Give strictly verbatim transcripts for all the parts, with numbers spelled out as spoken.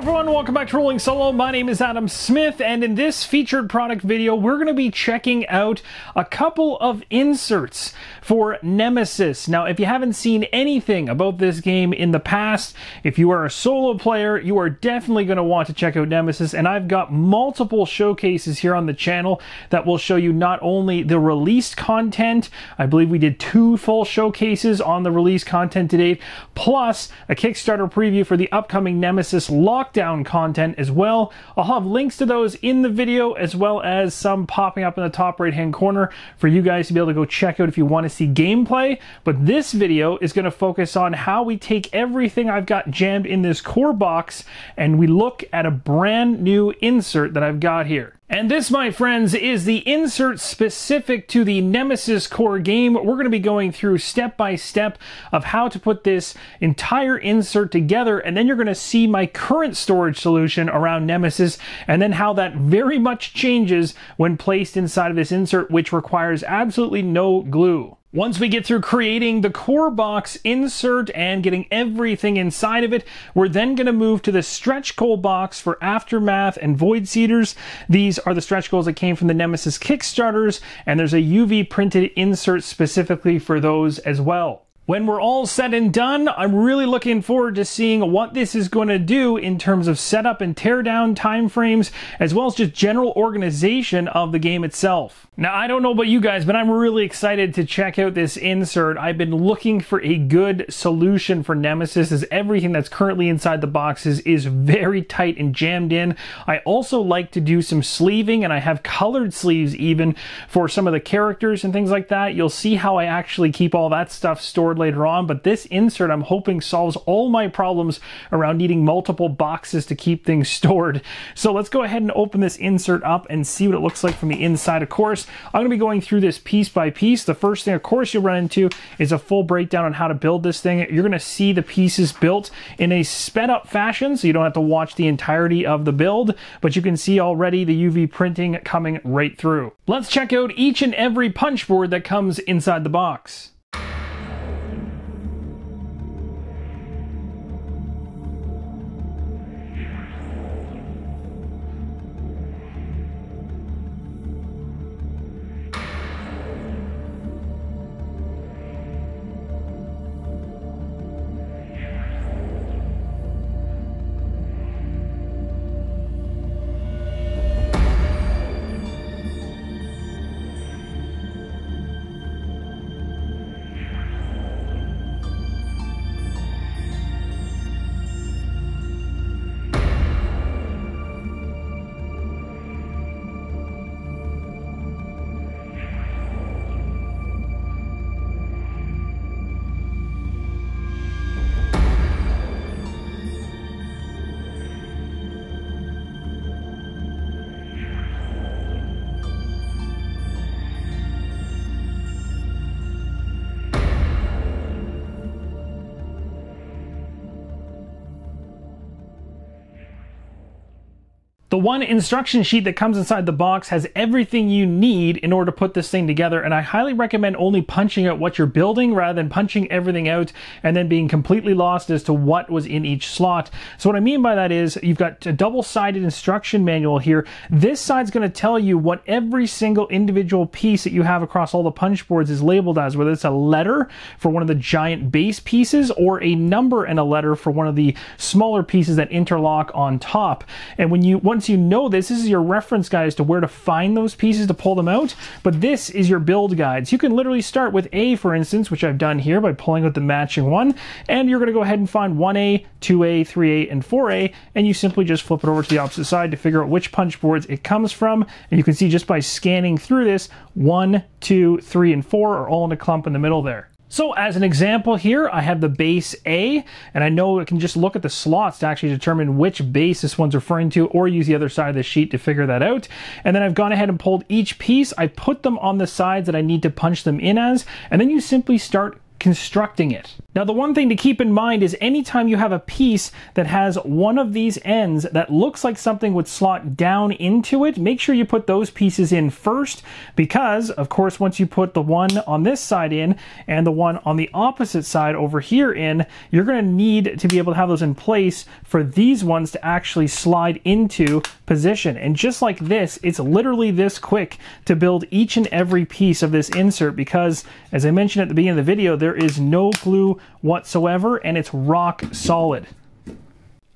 everyone, welcome back to Rolling Solo. My name is Adam Smith, and in this featured product video, we're going to be checking out a couple of inserts for Nemesis. Now, if you haven't seen anything about this game in the past, if you are a solo player, you are definitely going to want to check out Nemesis, and I've got multiple showcases here on the channel that will show you not only the released content, I believe we did two full showcases on the released content to date, plus a Kickstarter preview for the upcoming Nemesis Lockdown content as well. I'll have links to those in the video, as well as some popping up in the top right hand corner for you guys to be able to go check out if you want to see gameplay. But this video is going to focus on how we take everything I've got jammed in this core box and we look at a brand new insert that I've got here. And this, my friends, is the insert specific to the Nemesis core game. We're going to be going through step by step of how to put this entire insert together, and then you're going to see my current storage solution around Nemesis, and then how that very much changes when placed inside of this insert, which requires absolutely no glue. Once we get through creating the core box insert and getting everything inside of it, we're then going to move to the stretch goal box for Aftermath and Void Seeders. These are the stretch goals that came from the Nemesis Kickstarters, and there's a U V printed insert specifically for those as well. When we're all said and done, I'm really looking forward to seeing what this is going to do in terms of setup and teardown timeframes, as well as just general organization of the game itself. Now, I don't know about you guys, but I'm really excited to check out this insert. I've been looking for a good solution for Nemesis, as everything that's currently inside the boxes is very tight and jammed in. I also like to do some sleeving, and I have colored sleeves even for some of the characters and things like that. You'll see how I actually keep all that stuff stored later on, but this insert I'm hoping solves all my problems around needing multiple boxes to keep things stored. So let's go ahead and open this insert up and see what it looks like from the inside. Of course, I'm going to be going through this piece by piece. The first thing, of course, you run into is a full breakdown on how to build this thing. You're going to see the pieces built in a sped up fashion, so you don't have to watch the entirety of the build, but you can see already the U V printing coming right through. Let's check out each and every punch board that comes inside the box. The one instruction sheet that comes inside the box has everything you need in order to put this thing together, and I highly recommend only punching out what you're building rather than punching everything out and then being completely lost as to what was in each slot. So what I mean by that is you've got a double-sided instruction manual here. This side's going to tell you what every single individual piece that you have across all the punch boards is labeled as, whether it's a letter for one of the giant base pieces or a number and a letter for one of the smaller pieces that interlock on top. And when you one Once you know this, this is your reference guide as to where to find those pieces to pull them out, but this is your build guides. You can literally start with A, for instance, which I've done here by pulling out the matching one, and you're going to go ahead and find one A, two A, three A, and four A, and you simply just flip it over to the opposite side to figure out which punch boards it comes from, and you can see just by scanning through this, one, two, three, and four are all in a clump in the middle there. So as an example here, I have the base A, and I know I can just look at the slots to actually determine which base this one's referring to, or use the other side of the sheet to figure that out. And then I've gone ahead and pulled each piece. I put them on the sides that I need to punch them in as, and then you simply start constructing it. Now, the one thing to keep in mind is anytime you have a piece that has one of these ends that looks like something would slot down into it, make sure you put those pieces in first, because of course, once you put the one on this side in and the one on the opposite side over here in, you're gonna need to be able to have those in place for these ones to actually slide into position. And just like this, it's literally this quick to build each and every piece of this insert, because as I mentioned at the beginning of the video, there is no glue whatsoever, and it's rock solid.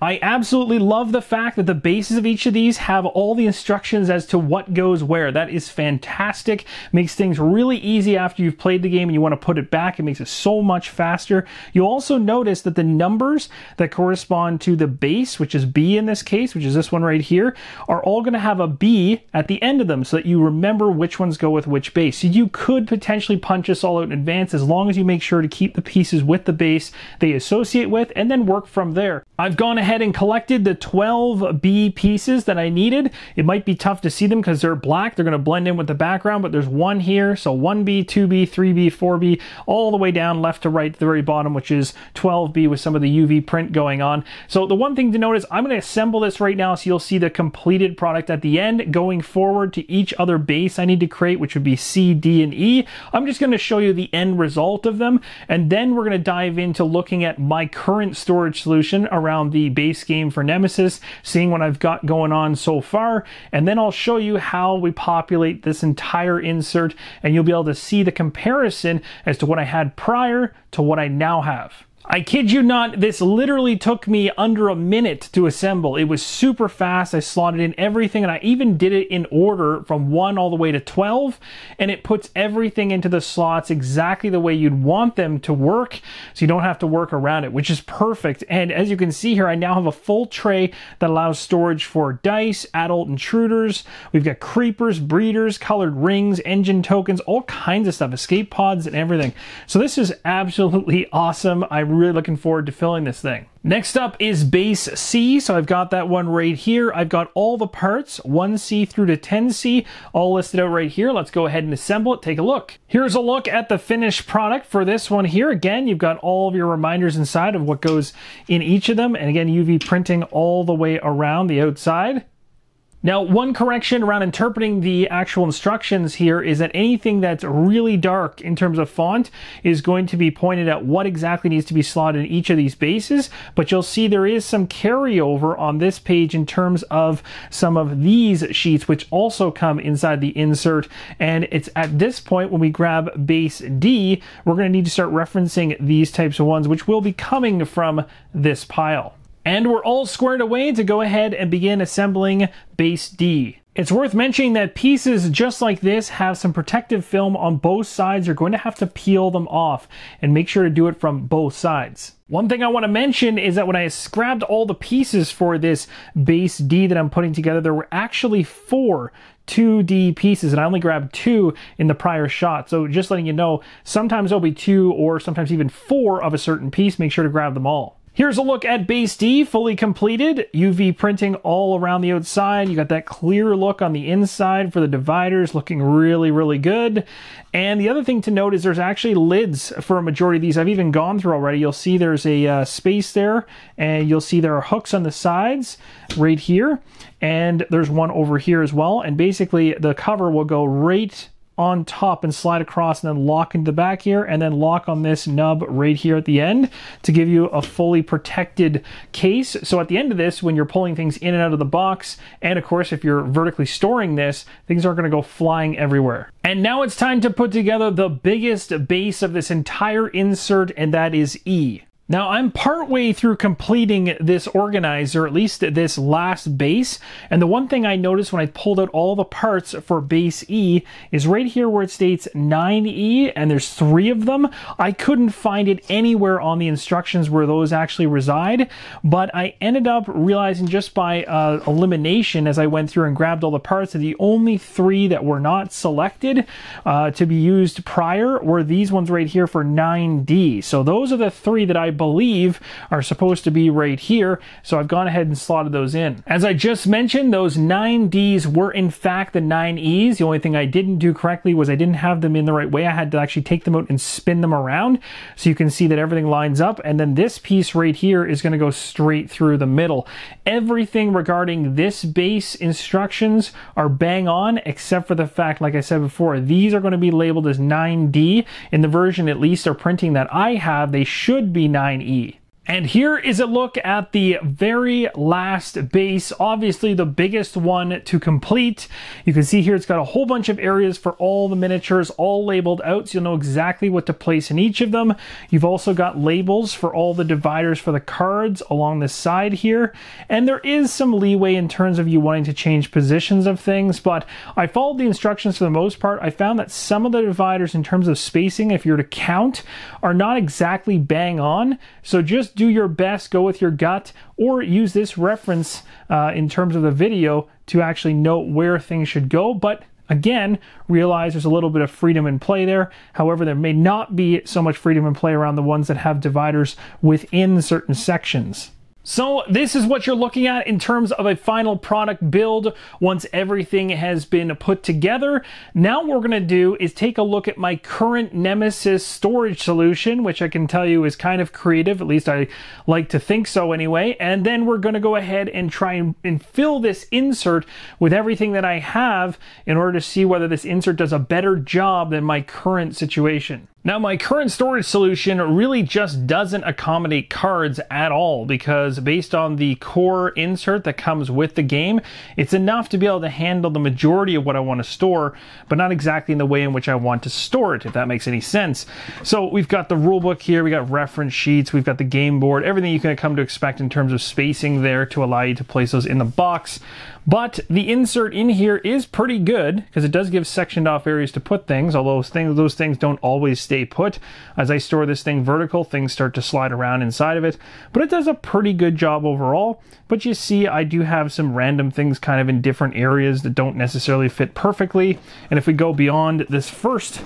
I absolutely love the fact that the bases of each of these have all the instructions as to what goes where. That is fantastic. Makes things really easy after you've played the game and you want to put it back. It makes it so much faster. You'll also notice that the numbers that correspond to the base, which is B in this case, which is this one right here, are all going to have a B at the end of them so that you remember which ones go with which base. So you could potentially punch this all out in advance as long as you make sure to keep the pieces with the base they associate with and then work from there. I've gone ahead and collected the twelve B pieces that I needed. It might be tough to see them because they're black. They're going to blend in with the background, but there's one here. So one B, two B, three B, four B, all the way down left to right to the very bottom, which is twelve B with some of the U V print going on. So the one thing to note is I'm going to assemble this right now so you'll see the completed product at the end. Going forward to each other base I need to create, which would be C, D, and E, I'm just going to show you the end result of them. And then we're going to dive into looking at my current storage solution around the base game for Nemesis, seeing what I've got going on so far, and then I'll show you how we populate this entire insert, and you'll be able to see the comparison as to what I had prior to what I now have. I kid you not, this literally took me under a minute to assemble. It was super fast. I slotted in everything, and I even did it in order from one all the way to twelve, and it puts everything into the slots exactly the way you'd want them to work, so you don't have to work around it, which is perfect. And as you can see here, I now have a full tray that allows storage for dice, adult intruders. We've got creepers, breeders, colored rings, engine tokens, all kinds of stuff, escape pods and everything. So this is absolutely awesome. I really looking forward to filling this thing. Next up is base C, so I've got that one right here. I've got all the parts, one C through to ten C, all listed out right here. Let's go ahead and assemble it, take a look. Here's a look at the finished product for this one here. Again, you've got all of your reminders inside of what goes in each of them, and again, U V printing all the way around the outside. Now, one correction around interpreting the actual instructions here is that anything that's really dark in terms of font is going to be pointed at what exactly needs to be slotted in each of these bases, but you'll see there is some carryover on this page in terms of some of these sheets, which also come inside the insert, and it's at this point when we grab base D, we're going to need to start referencing these types of ones, which will be coming from this pile. And we're all squared away to go ahead and begin assembling base D. It's worth mentioning that pieces just like this have some protective film on both sides. You're going to have to peel them off and make sure to do it from both sides. One thing I want to mention is that when I grabbed all the pieces for this base D that I'm putting together, there were actually four two D pieces, and I only grabbed two in the prior shot. So just letting you know, sometimes there'll be two or sometimes even four of a certain piece. Make sure to grab them all. Here's a look at base D, fully completed. U V printing all around the outside. You got that clear look on the inside for the dividers, looking really, really good. And the other thing to note is there's actually lids for a majority of these. I've even gone through already. You'll see there's a uh, space there, and you'll see there are hooks on the sides right here. And there's one over here as well. And basically the cover will go right on top and slide across and then lock into the back here and then lock on this nub right here at the end to give you a fully protected case. So at the end of this, when you're pulling things in and out of the box, and of course if you're vertically storing this, things aren't going to go flying everywhere. And now it's time to put together the biggest base of this entire insert, and that is E. Now, I'm partway through completing this organizer, at least this last base, and the one thing I noticed when I pulled out all the parts for base E is right here where it states nine E, and there's three of them. I couldn't find it anywhere on the instructions where those actually reside, but I ended up realizing just by uh, elimination as I went through and grabbed all the parts that the only three that were not selected uh, to be used prior were these ones right here for nine D. So those are the three that I believe are supposed to be right here, so I've gone ahead and slotted those in. As I just mentioned, those nine Ds were in fact the nine Es. The only thing I didn't do correctly was I didn't have them in the right way. I had to actually take them out and spin them around, so you can see that everything lines up, and then this piece right here is going to go straight through the middle. Everything regarding this base instructions are bang on, except for the fact, like I said before, these are going to be labeled as nine D. In the version, at least, or printing that I have, they should be nine E. And here is a look at the very last base, obviously the biggest one to complete. You can see here it's got a whole bunch of areas for all the miniatures, all labeled out, so you'll know exactly what to place in each of them. You've also got labels for all the dividers for the cards along the side here, and there is some leeway in terms of you wanting to change positions of things, but I followed the instructions for the most part. I found that some of the dividers in terms of spacing, if you're to count, are not exactly bang on, so just do your best, go with your gut, or use this reference uh, in terms of the video to actually note where things should go. But again, realize there's a little bit of freedom in play there. However, there may not be so much freedom in play around the ones that have dividers within certain sections. So this is what you're looking at in terms of a final product build once everything has been put together. Now what we're going to do is take a look at my current Nemesis storage solution, which I can tell you is kind of creative, at least I like to think so anyway, and then we're going to go ahead and try and, and fill this insert with everything that I have in order to see whether this insert does a better job than my current situation. Now, my current storage solution really just doesn't accommodate cards at all, because based on the core insert that comes with the game, it's enough to be able to handle the majority of what I want to store, but not exactly in the way in which I want to store it, if that makes any sense. So we've got the rulebook here, we got reference sheets, we've got the game board, everything you can come to expect in terms of spacing there to allow you to place those in the box. But the insert in here is pretty good, because it does give sectioned off areas to put things, although those things, those things don't always stay put. As I store this thing vertical, things start to slide around inside of it, but it does a pretty good job overall. But you see, I do have some random things kind of in different areas that don't necessarily fit perfectly. And if we go beyond this first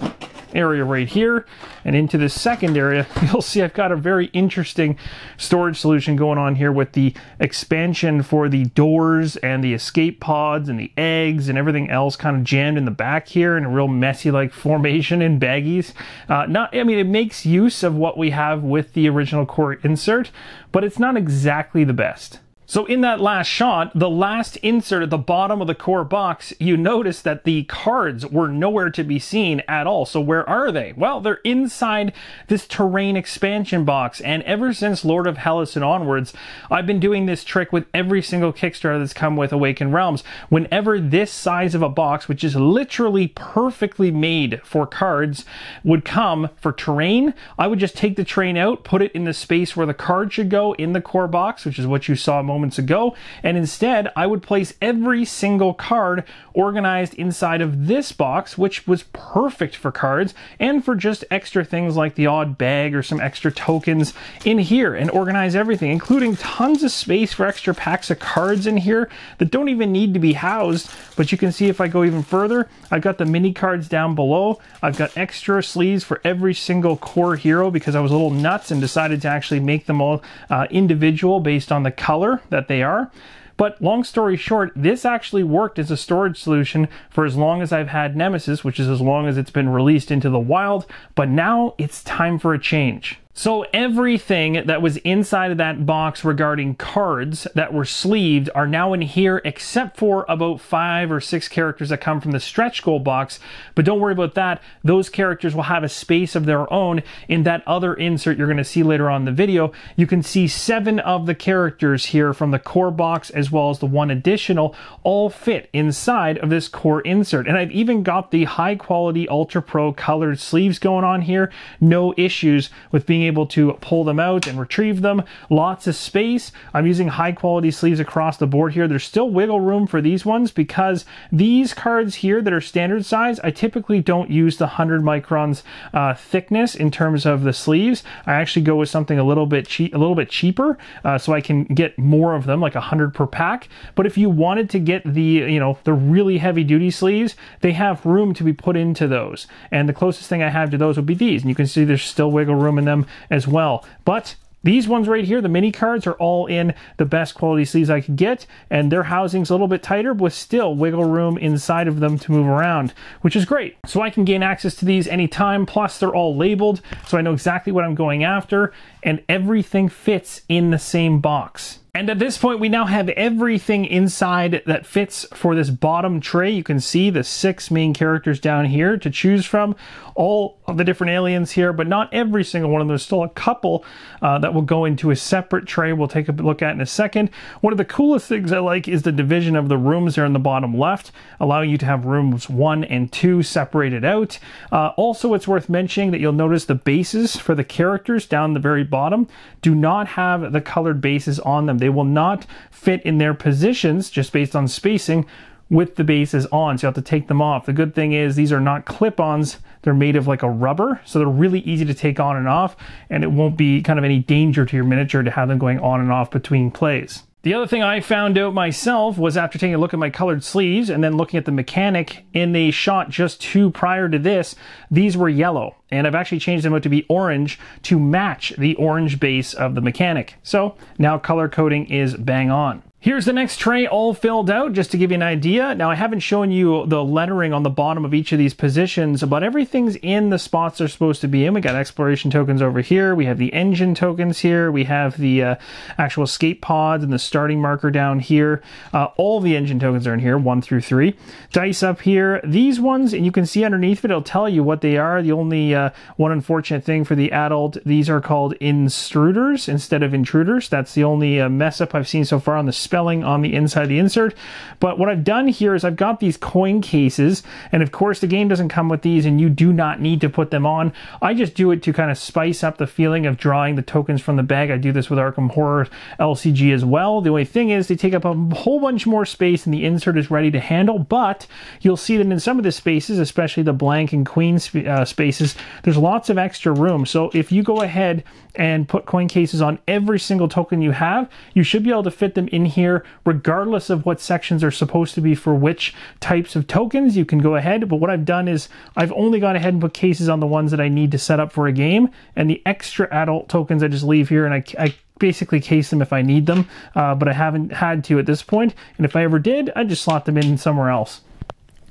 area right here and into the second area, you'll see I've got a very interesting storage solution going on here with the expansion for the doors and the escape pods and the eggs and everything else kind of jammed in the back here in a real messy like formation in baggies. Uh, not, I mean, it makes use of what we have with the original core insert, but it's not exactly the best. So in that last shot, the last insert at the bottom of the core box, you notice that the cards were nowhere to be seen at all. So where are they? Well, they're inside this terrain expansion box. And ever since Lord of Hellas and onwards, I've been doing this trick with every single Kickstarter that's come with Awakened Realms. Whenever this size of a box, which is literally perfectly made for cards, would come for terrain, I would just take the terrain out, put it in the space where the card should go in the core box, which is what you saw most moments ago, and instead I would place every single card organized inside of this box, which was perfect for cards and for just extra things like the odd bag or some extra tokens in here, and organize everything, including tons of space for extra packs of cards in here that don't even need to be housed. But you can see if I go even further, I've got the mini cards down below, I've got extra sleeves for every single core hero because I was a little nuts and decided to actually make them all uh, individual based on the color that they are. But long story short, this actually worked as a storage solution for as long as I've had Nemesis, which is as long as it's been released into the wild, but now it's time for a change. So everything that was inside of that box regarding cards that were sleeved are now in here, except for about five or six characters that come from the stretch goal box. But don't worry about that. Those characters will have a space of their own in that other insert you're going to see later on in the video. You can see seven of the characters here from the core box, as well as the one additional, all fit inside of this core insert. And I've even got the high quality Ultra Pro colored sleeves going on here. No issues with being able to pull them out and retrieve them. Lots of space. I'm using high quality sleeves across the board here. There's still wiggle room for these ones because these cards here that are standard size, I typically don't use the one hundred microns uh, thickness in terms of the sleeves. I actually go with something a little bit cheap, a little bit cheaper, uh, so I can get more of them, like one hundred per pack. But if you wanted to get the, you know, the really heavy duty sleeves, they have room to be put into those. And the closest thing I have to those would be these. And you can see there's still wiggle room in them as well. But These ones right here, the mini cards, are all in the best quality sleeves I could get, and their housing's a little bit tighter with still wiggle room inside of them to move around, which is great. So I can gain access to these anytime, plus they're all labeled, so I know exactly what I'm going after, and everything fits in the same box. And at this point, we now have everything inside that fits for this bottom tray. You can see the six main characters down here to choose from, all of the different aliens here, but not every single one of them. There's still a couple uh, that will go into a separate tray we'll take a look at in a second. One of the coolest things I like is the division of the rooms there in the bottom left, allowing you to have rooms one and two separated out. Uh, also, it's worth mentioning that you'll notice the bases for the characters down the very bottom do not have the colored bases on them. They They will not fit in their positions just based on spacing with the bases on, so you have to take them off. The good thing is these are not clip-ons. They're made of like a rubber, so they're really easy to take on and off, and it won't be kind of any danger to your miniature to have them going on and off between plays. The other thing I found out myself was after taking a look at my colored sleeves and then looking at the mechanic in a shot just two prior to this, these were yellow. And I've actually changed them out to be orange to match the orange base of the mechanic. So now color coding is bang on. Here's the next tray all filled out, just to give you an idea. Now, I haven't shown you the lettering on the bottom of each of these positions, but everything's in the spots they're supposed to be in. We got exploration tokens over here. We have the engine tokens here. We have the uh, actual escape pods and the starting marker down here. Uh, all the engine tokens are in here, one through three. Dice up here. These ones, and you can see underneath it, it'll tell you what they are. The only uh, one unfortunate thing for the adult, these are called instruders instead of intruders. That's the only uh, mess up I've seen so far on the spelling on the inside of the insert. But what I've done here is I've got these coin cases, and of course the game doesn't come with these and you do not need to put them on. I just do it to kind of spice up the feeling of drawing the tokens from the bag. I do this with Arkham Horror L C G as well. The only thing is they take up a whole bunch more space and the insert is ready to handle, but you'll see that in some of the spaces, especially the blank and queen sp uh, spaces, there's lots of extra room. So if you go ahead and put coin cases on every single token you have, you should be able to fit them in here Here, regardless of what sections are supposed to be for which types of tokens. You can go ahead, but what I've done is I've only gone ahead and put cases on the ones that I need to set up for a game, and the extra adult tokens I just leave here, and I, I basically case them if I need them, uh, but I haven't had to at this point, and if I ever did, I'd just slot them in somewhere else.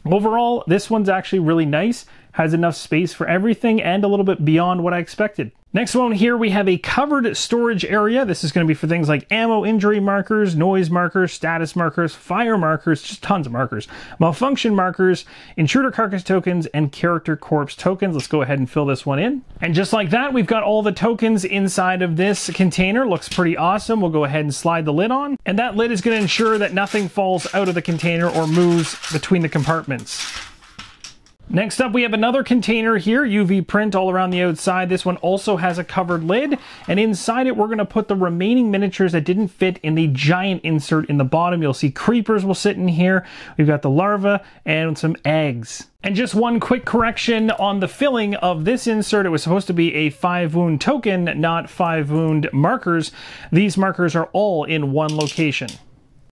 Overall, this one's actually really nice, has enough space for everything and a little bit beyond what I expected. Next one here, we have a covered storage area. This is going to be for things like ammo, injury markers, noise markers, status markers, fire markers, just tons of markers, malfunction markers, intruder carcass tokens, and character corpse tokens. Let's go ahead and fill this one in. And just like that, we've got all the tokens inside of this container. Looks pretty awesome. We'll go ahead and slide the lid on. And that lid is going to ensure that nothing falls out of the container or moves between the compartments. Next up, we have another container here, U V print all around the outside. This one also has a covered lid, and inside it, we're gonna put the remaining miniatures that didn't fit in the giant insert in the bottom. You'll see creepers will sit in here. We've got the larva and some eggs. And just one quick correction on the filling of this insert. It was supposed to be a five wound token, not five wound markers. These markers are all in one location.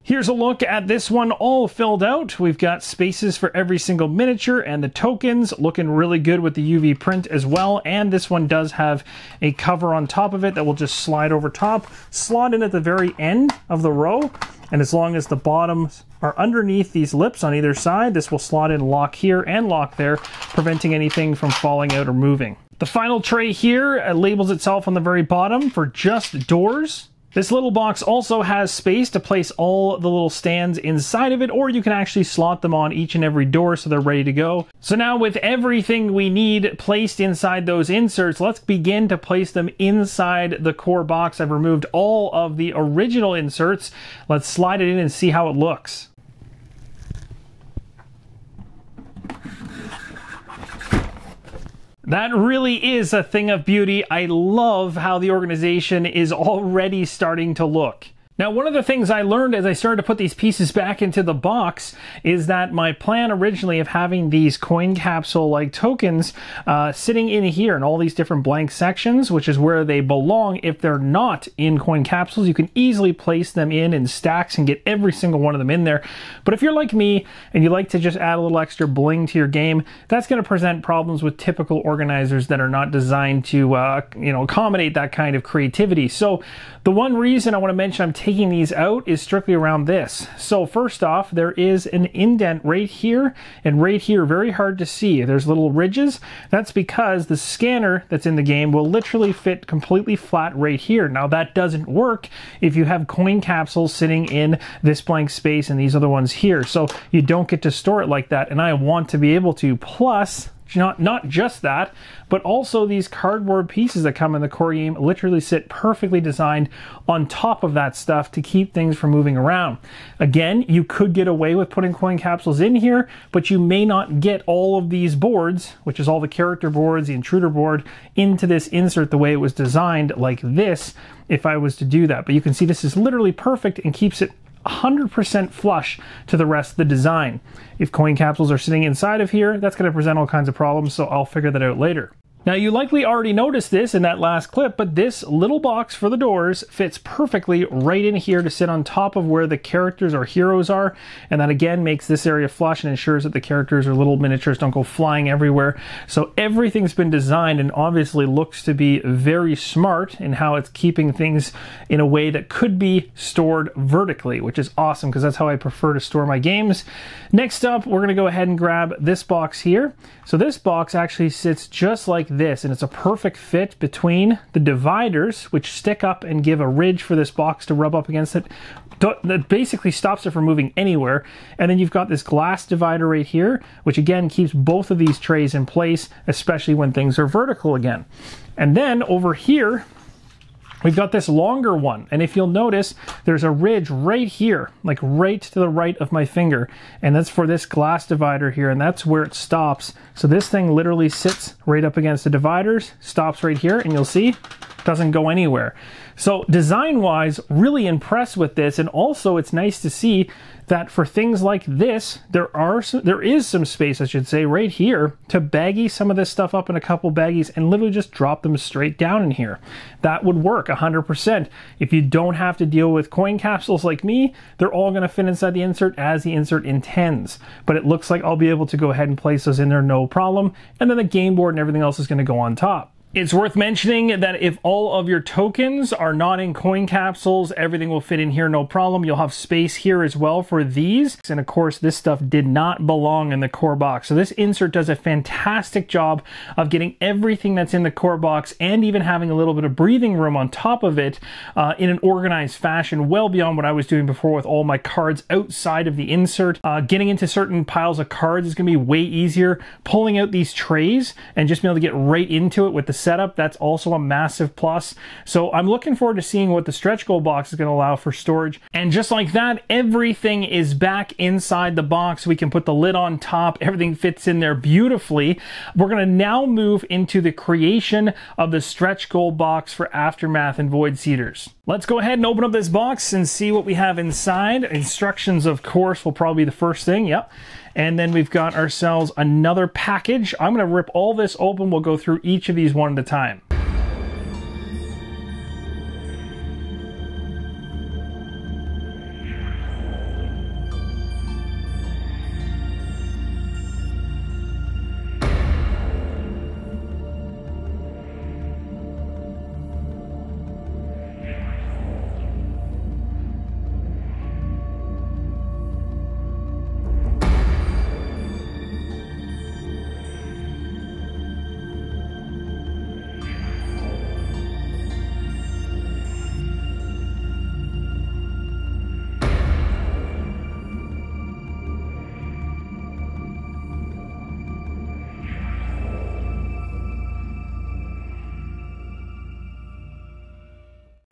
Here's a look at this one all filled out. We've got spaces for every single miniature and the tokens looking really good with the U V print as well. And this one does have a cover on top of it that will just slide over top, slot in at the very end of the row. And as long as the bottoms are underneath these lips on either side, this will slot in, lock here and lock there, preventing anything from falling out or moving. The final tray here uh, labels itself on the very bottom for just doors. This little box also has space to place all the little stands inside of it, or you can actually slot them on each and every door so they're ready to go. So now with everything we need placed inside those inserts, let's begin to place them inside the core box. I've removed all of the original inserts. Let's slide it in and see how it looks. That really is a thing of beauty. I love how the organization is already starting to look. Now, one of the things I learned as I started to put these pieces back into the box is that my plan originally of having these coin capsule-like tokens uh, sitting in here in all these different blank sections, which is where they belong. If they're not in coin capsules, you can easily place them in in stacks and get every single one of them in there. But if you're like me and you like to just add a little extra bling to your game, that's going to present problems with typical organizers that are not designed to uh, you know, accommodate that kind of creativity. So the one reason I want to mention I'm taking these out is strictly around this. So first off, there is an indent right here and right here, very hard to see. There's little ridges. That's because the scanner that's in the game will literally fit completely flat right here. Now that doesn't work if you have coin capsules sitting in this blank space and these other ones here. So you don't get to store it like that, and I want to be able to. Plus, Not, not just that, but also these cardboard pieces that come in the core game literally sit perfectly designed on top of that stuff to keep things from moving around. Again, you could get away with putting coin capsules in here, but you may not get all of these boards, which is all the character boards, the intruder board, into this insert the way it was designed like this if I was to do that. But you can see this is literally perfect and keeps it one hundred percent flush to the rest of the design. If coin capsules are sitting inside of here, that's going to present all kinds of problems, so I'll figure that out later. Now, you likely already noticed this in that last clip, but this little box for the doors fits perfectly right in here to sit on top of where the characters or heroes are, and that again makes this area flush and ensures that the characters or little miniatures don't go flying everywhere. So everything's been designed and obviously looks to be very smart in how it's keeping things in a way that could be stored vertically, which is awesome because that's how I prefer to store my games. Next up, we're going to go ahead and grab this box here. So this box actually sits just like this, and it's a perfect fit between the dividers, which stick up and give a ridge for this box to rub up against it that basically stops it from moving anywhere. And then you've got this glass divider right here, which again keeps both of these trays in place, especially when things are vertical again. And then over here we've got this longer one, and if you'll notice, there's a ridge right here, like right to the right of my finger, and that's for this glass divider here, and that's where it stops. So this thing literally sits right up against the dividers, stops right here, and you'll see doesn't go anywhere. So design-wise, really impressed with this, and also it's nice to see that for things like this, there are some, there is some space, I should say, right here to baggy some of this stuff up in a couple baggies and literally just drop them straight down in here. That would work one hundred percent. If you don't have to deal with coin capsules like me, they're all going to fit inside the insert as the insert intends. But it looks like I'll be able to go ahead and place those in there no problem, and then the game board and everything else is going to go on top. It's worth mentioning that if all of your tokens are not in coin capsules, everything will fit in here no problem. You'll have space here as well for these. And of course, this stuff did not belong in the core box. So this insert does a fantastic job of getting everything that's in the core box and even having a little bit of breathing room on top of it uh, in an organized fashion, well beyond what I was doing before with all my cards outside of the insert. Uh, getting into certain piles of cards is going to be way easier. Pulling out these trays and just being able to get right into it with the setup, that's also a massive plus. So I'm looking forward to seeing what the stretch goal box is going to allow for storage. And just like that, everything is back inside the box. We can put the lid on top. Everything fits in there beautifully. We're going to now move into the creation of the stretch goal box for Aftermath and Void Seeders. Let's go ahead and open up this box and see what we have inside. Instructions, of course, will probably be the first thing. Yep. And then we've got ourselves another package. I'm gonna rip all this open. We'll go through each of these one at a time.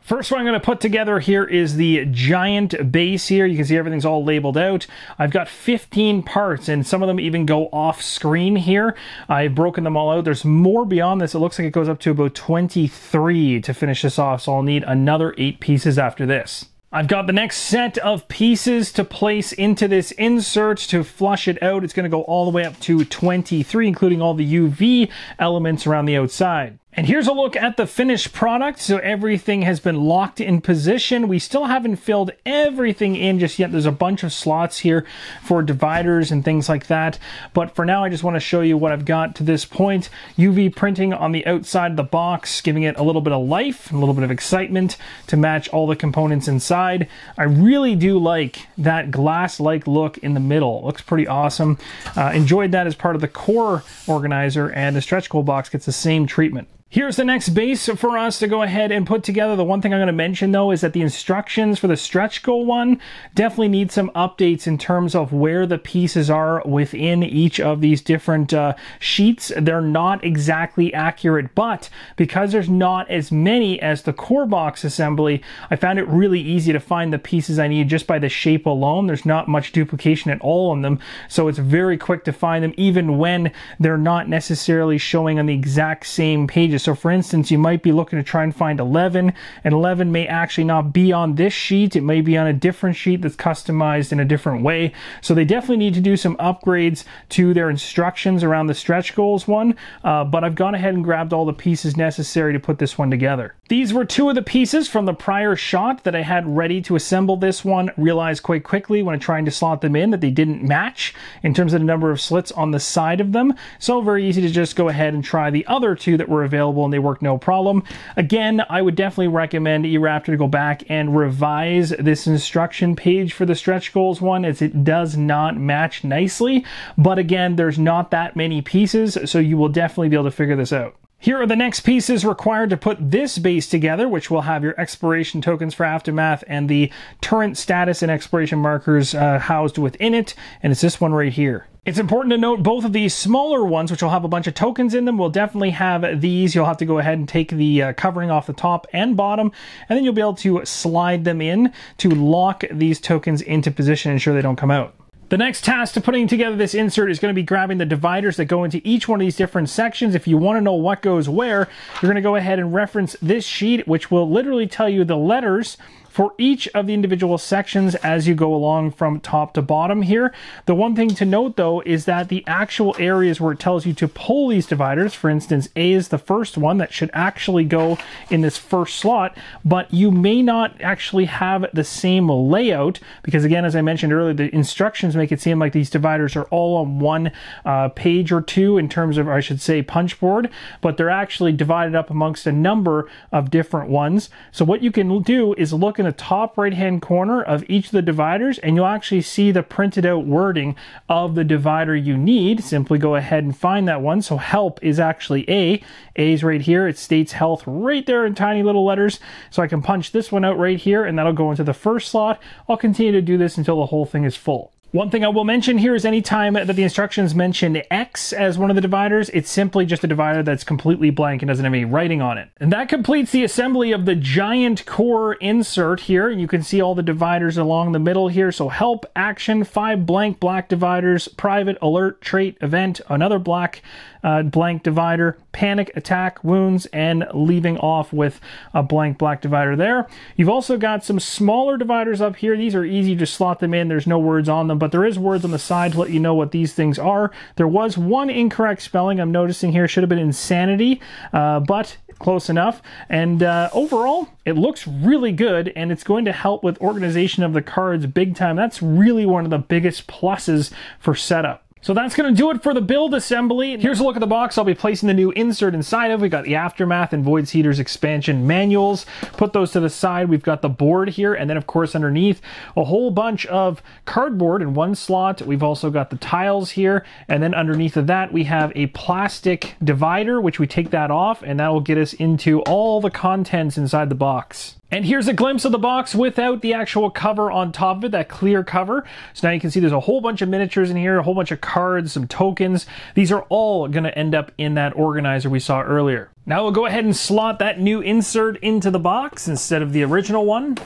First one I'm going to put together here is the giant base here. You can see everything's all labeled out. I've got fifteen parts, and some of them even go off screen here. I've broken them all out. There's more beyond this. It looks like it goes up to about twenty-three to finish this off, so I'll need another eight pieces after this. I've got the next set of pieces to place into this insert to flush it out. It's going to go all the way up to twenty-three, including all the U V elements around the outside. And here's a look at the finished product. So everything has been locked in position. We still haven't filled everything in just yet. There's a bunch of slots here for dividers and things like that. But for now, I just want to show you what I've got to this point. U V printing on the outside of the box, giving it a little bit of life, a little bit of excitement to match all the components inside. I really do like that glass-like look in the middle. It looks pretty awesome. Uh, enjoyed that as part of the core organizer, and the stretch goal box gets the same treatment. Here's the next base for us to go ahead and put together. The one thing I'm going to mention, though, is that the instructions for the stretch goal one definitely need some updates in terms of where the pieces are within each of these different uh, sheets. They're not exactly accurate, but because there's not as many as the core box assembly, I found it really easy to find the pieces I need just by the shape alone. There's not much duplication at all on them, so it's very quick to find them even when they're not necessarily showing on the exact same pages. So for instance, you might be looking to try and find eleven, and eleven may actually not be on this sheet. It may be on a different sheet that's customized in a different way. So they definitely need to do some upgrades to their instructions around the stretch goals one, uh, but I've gone ahead and grabbed all the pieces necessary to put this one together. These were two of the pieces from the prior shot that I had ready to assemble this one. Realized quite quickly when trying to slot them in that they didn't match in terms of the number of slits on the side of them. So very easy to just go ahead and try the other two that were available, and they work no problem. Again, I would definitely recommend E-Raptor to go back and revise this instruction page for the stretch goals one, as it does not match nicely. But again, there's not that many pieces, so you will definitely be able to figure this out. Here are the next pieces required to put this base together, which will have your exploration tokens for Aftermath and the turret status and exploration markers uh, housed within it, and it's this one right here. It's important to note both of these smaller ones, which will have a bunch of tokens in them, will definitely have these. You'll have to go ahead and take the uh, covering off the top and bottom, and then you'll be able to slide them in to lock these tokens into position and ensure they don't come out. The next task to putting together this insert is going to be grabbing the dividers that go into each one of these different sections. If you want to know what goes where, you're going to go ahead and reference this sheet, which will literally tell you the letters for each of the individual sections as you go along from top to bottom here. The one thing to note, though, is that the actual areas where it tells you to pull these dividers, for instance, A is the first one that should actually go in this first slot, but you may not actually have the same layout because, again, as I mentioned earlier, the instructions make it seem like these dividers are all on one uh, page or two in terms of, or I should say, punch board, but they're actually divided up amongst a number of different ones. So what you can do is look at the top right hand corner of each of the dividers, and you'll actually see the printed out wording of the divider you need. Simply go ahead and find that one. So help is actually A. A's right here. It states health right there in tiny little letters. So I can punch this one out right here, and that'll go into the first slot. I'll continue to do this until the whole thing is full. One thing I will mention here is anytime that the instructions mention X as one of the dividers, it's simply just a divider that's completely blank and doesn't have any writing on it. And that completes the assembly of the giant core insert here. You can see all the dividers along the middle here. So help, action, five blank black dividers, private, alert, trait, event, another black uh, blank divider, panic, attack, wounds, and leaving off with a blank black divider there. You've also got some smaller dividers up here. These are easy to slot them in. There's no words on them, but there is words on the side to let you know what these things are. There was one incorrect spelling I'm noticing here. Should have been insanity, uh, but close enough. And uh, overall, it looks really good, and it's going to help with organization of the cards big time. That's really one of the biggest pluses for setup. So that's going to do it for the build assembly. Here's a look at the box I'll be placing the new insert inside of. We've got the Aftermath and Void Seeders expansion manuals. Put those to the side. We've got the board here, and then, of course, underneath, a whole bunch of cardboard in one slot. We've also got the tiles here, and then underneath of that, we have a plastic divider, which we take that off, and that will get us into all the contents inside the box. And here's a glimpse of the box without the actual cover on top of it, that clear cover. So now you can see there's a whole bunch of miniatures in here, a whole bunch of cards, some tokens. These are all going to end up in that organizer we saw earlier. Now we'll go ahead and slot that new insert into the box instead of the original one.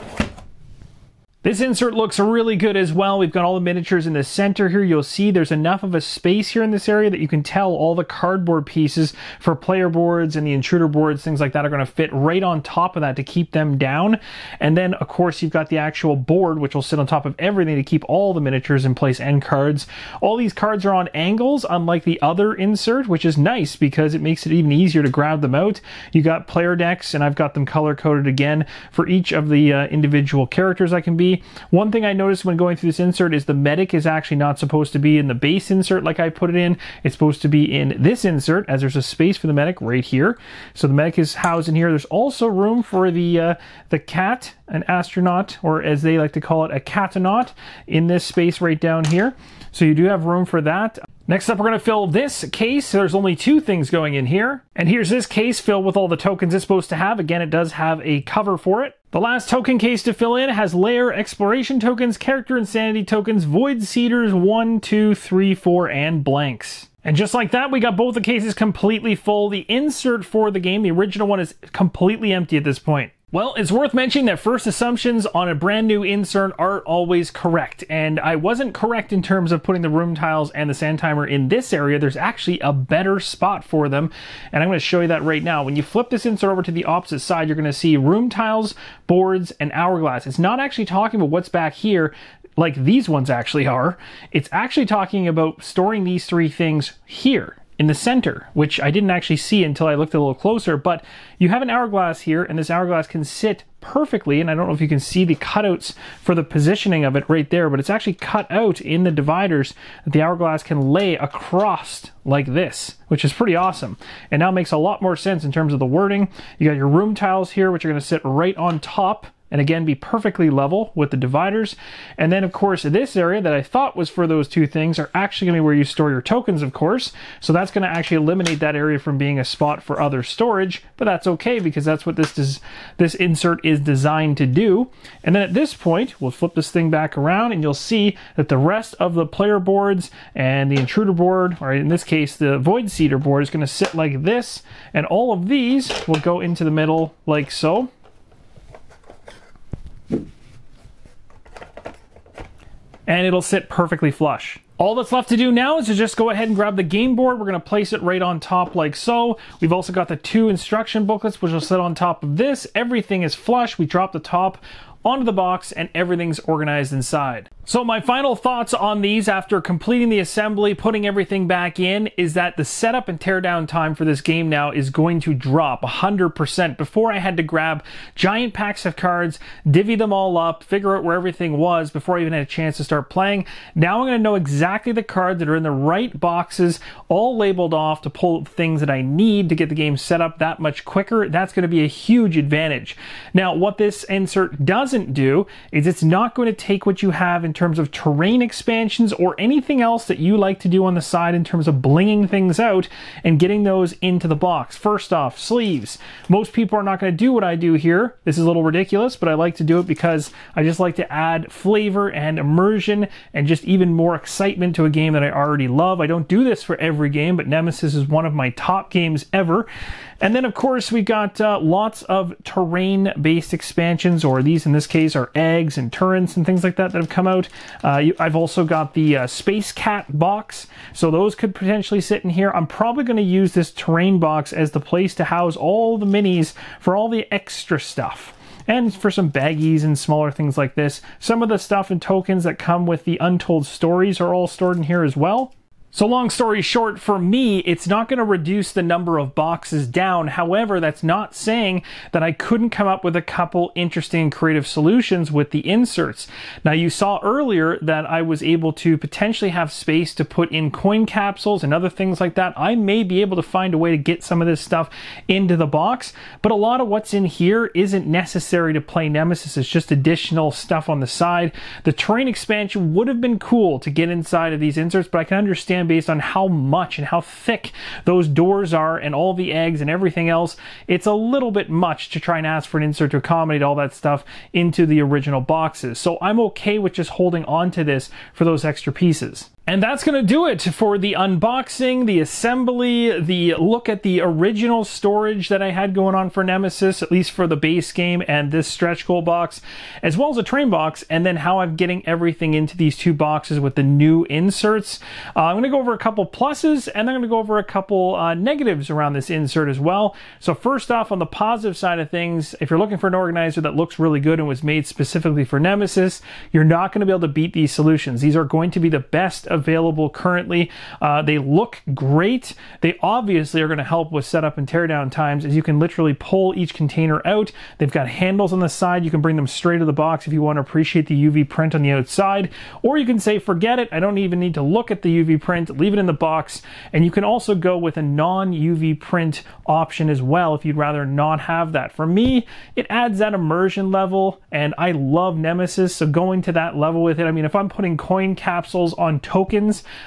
This insert looks really good as well. We've got all the miniatures in the center here. You'll see there's enough of a space here in this area that you can tell all the cardboard pieces for player boards and the intruder boards, things like that, are going to fit right on top of that to keep them down. And then, of course, you've got the actual board, which will sit on top of everything to keep all the miniatures in place and cards. All these cards are on angles, unlike the other insert, which is nice because it makes it even easier to grab them out. You got player decks, and I've got them color-coded again for each of the uh, individual characters I can be. One thing I noticed when going through this insert is the medic is actually not supposed to be in the base insert like I put it in. It's supposed to be in this insert, as there's a space for the medic right here. So the medic is housed in here. There's also room for the uh, the cat, an astronaut, or as they like to call it, a catonaut, in this space right down here. So you do have room for that. Next up, we're going to fill this case. There's only two things going in here. And here's this case filled with all the tokens it's supposed to have. Again, it does have a cover for it. The last token case to fill in has layer exploration tokens, character insanity tokens, void seeders, one, two, three, four, and blanks. And just like that, we got both the cases completely full. The insert for the game, the original one, is completely empty at this point. Well, it's worth mentioning that first assumptions on a brand new insert aren't always correct, and I wasn't correct in terms of putting the room tiles and the sand timer in this area. There's actually a better spot for them, and I'm going to show you that right now. When you flip this insert over to the opposite side, you're going to see room tiles, boards, and hourglass. It's not actually talking about what's back here, like these ones actually are. It's actually talking about storing these three things here in the center, which I didn't actually see until I looked a little closer, but you have an hourglass here, and this hourglass can sit perfectly, and I don't know if you can see the cutouts for the positioning of it right there, but it's actually cut out in the dividers that the hourglass can lay across like this, which is pretty awesome. And now makes a lot more sense in terms of the wording. You got your room tiles here, which are gonna sit right on top, and again, be perfectly level with the dividers. And then, of course, this area that I thought was for those two things are actually going to be where you store your tokens, of course. So that's going to actually eliminate that area from being a spot for other storage, but that's okay because that's what this does, this insert is designed to do. And then at this point, we'll flip this thing back around and you'll see that the rest of the player boards and the intruder board, or in this case, the void seeder board, is going to sit like this. And all of these will go into the middle like so. And it'll sit perfectly flush. All that's left to do now is to just go ahead and grab the game board. We're gonna place it right on top like so. We've also got the two instruction booklets, which will sit on top of this. Everything is flush. We drop the top onto the box and everything's organized inside. So my final thoughts on these after completing the assembly, putting everything back in, is that the setup and teardown time for this game now is going to drop one hundred percent. Before I had to grab giant packs of cards, divvy them all up, figure out where everything was before I even had a chance to start playing. Now I'm going to know exactly the cards that are in the right boxes, all labeled off, to pull things that I need to get the game set up that much quicker. That's going to be a huge advantage. Now what this insert does doesn't do is it's not going to take what you have in terms of terrain expansions or anything else that you like to do on the side in terms of blinging things out and getting those into the box. First off, sleeves. Most people are not going to do what I do here. This is a little ridiculous, but I like to do it because I just like to add flavor and immersion and just even more excitement to a game that I already love. I don't do this for every game, but Nemesis is one of my top games ever. And then, of course, we got uh, lots of terrain-based expansions, or these in this case are eggs and turrets and things like that that have come out. Uh, you, I've also got the uh, Space Cat box, so those could potentially sit in here. I'm probably going to use this terrain box as the place to house all the minis for all the extra stuff, and for some baggies and smaller things like this. Some of the stuff and tokens that come with the Untold Stories are all stored in here as well. So long story short, for me, it's not going to reduce the number of boxes down. However, that's not saying that I couldn't come up with a couple interesting creative solutions with the inserts. Now, you saw earlier that I was able to potentially have space to put in coin capsules and other things like that. I may be able to find a way to get some of this stuff into the box, but a lot of what's in here isn't necessary to play Nemesis. It's just additional stuff on the side. The terrain expansion would have been cool to get inside of these inserts, but I can understand based on how much and how thick those doors are and all the eggs and everything else, it's a little bit much to try and ask for an insert to accommodate all that stuff into the original boxes. So I'm okay with just holding on to this for those extra pieces. And that's going to do it for the unboxing, the assembly, the look at the original storage that I had going on for Nemesis, at least for the base game and this stretch goal box, as well as a train box, and then how I'm getting everything into these two boxes with the new inserts. Uh, I'm going to go over a couple pluses, and I'm going to go over a couple uh, negatives around this insert as well. So first off, on the positive side of things, if you're looking for an organizer that looks really good and was made specifically for Nemesis, you're not going to be able to beat these solutions. These are going to be the best of available currently. Uh, they look great. They obviously are going to help with setup and teardown times, as you can literally pull each container out. They've got handles on the side. You can bring them straight to the box if you want to appreciate the U V print on the outside, or you can say, forget it. I don't even need to look at the U V print, leave it in the box. And you can also go with a non-U V print option as well if you'd rather not have that. For me, it adds that immersion level, and I love Nemesis, so going to that level with it. I mean, if I'm putting coin capsules on tokens,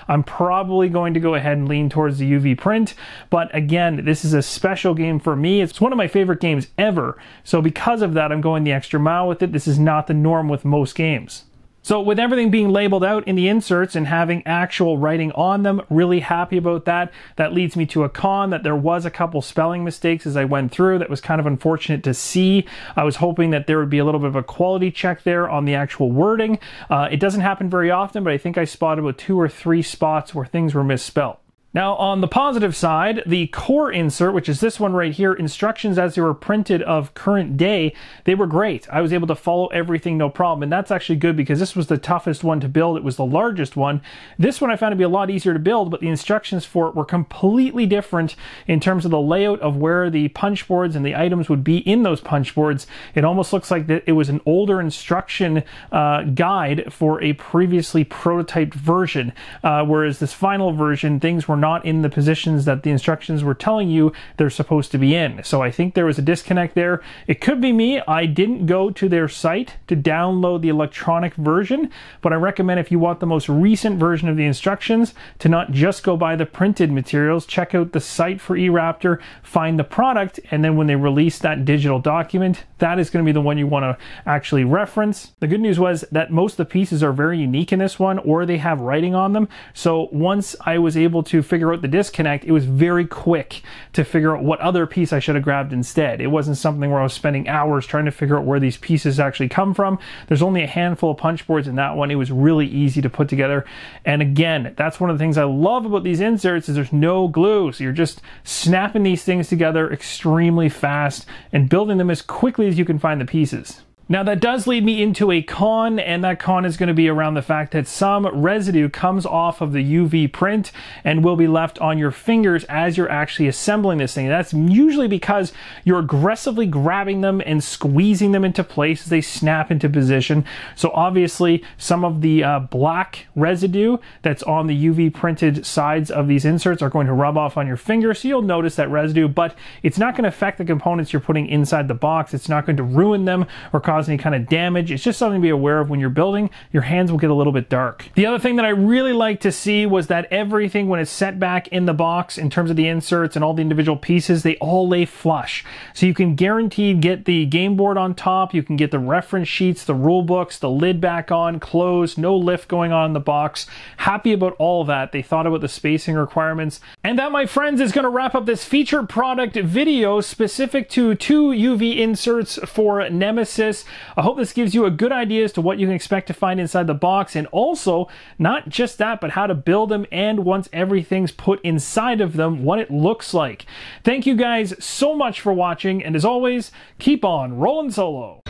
I'm probably going to go ahead and lean towards the U V print. But again, this is a special game for me. It's one of my favorite games ever. So because of that, I'm going the extra mile with it. This is not the norm with most games. So with everything being labeled out in the inserts and having actual writing on them, really happy about that. That leads me to a con, that there was a couple spelling mistakes as I went through. That was kind of unfortunate to see. I was hoping that there would be a little bit of a quality check there on the actual wording. Uh, it doesn't happen very often, but I think I spotted about two or three spots where things were misspelled. Now, on the positive side, the core insert, which is this one right here, instructions as they were printed of current day, they were great. I was able to follow everything, no problem. And that's actually good, because this was the toughest one to build. It was the largest one. This one I found to be a lot easier to build, but the instructions for it were completely different in terms of the layout of where the punch boards and the items would be in those punch boards. It almost looks like that it was an older instruction uh, guide for a previously prototyped version, uh, whereas this final version, things were not in the positions that the instructions were telling you they're supposed to be in. So I think there was a disconnect there. It could be me. I didn't go to their site to download the electronic version, but I recommend, if you want the most recent version of the instructions, to not just go buy the printed materials. Check out the site for E-Raptor, find the product, and then when they release that digital document, that is going to be the one you want to actually reference. The good news was that most of the pieces are very unique in this one, or they have writing on them. So once I was able to figure out the disconnect, it was very quick to figure out what other piece I should have grabbed instead. It wasn't something where I was spending hours trying to figure out where these pieces actually come from. There's only a handful of punch boards in that one. It was really easy to put together. And again, that's one of the things I love about these inserts, is there's no glue. So you're just snapping these things together extremely fast and building them as quickly as you can find the pieces. Now that does lead me into a con, and that con is going to be around the fact that some residue comes off of the U V print and will be left on your fingers as you're actually assembling this thing. That's usually because you're aggressively grabbing them and squeezing them into place as they snap into position. So obviously some of the uh, black residue that's on the U V printed sides of these inserts are going to rub off on your finger, so you'll notice that residue, but it's not going to affect the components you're putting inside the box. It's not going to ruin them or cause any kind of damage. It's just something to be aware of when you're building. Your hands will get a little bit dark. The other thing that I really like to see was that everything, when it's set back in the box in terms of the inserts and all the individual pieces, they all lay flush. So you can guaranteed get the game board on top, you can get the reference sheets, the rule books, the lid back on, closed, no lift going on in the box. Happy about all that. They thought about the spacing requirements. And that, my friends, is going to wrap up this feature product video specific to two U V inserts for Nemesis. I hope this gives you a good idea as to what you can expect to find inside the box, and also not just that, but how to build them, and once everything's put inside of them, what it looks like. Thank you guys so much for watching, and as always, keep on rolling solo.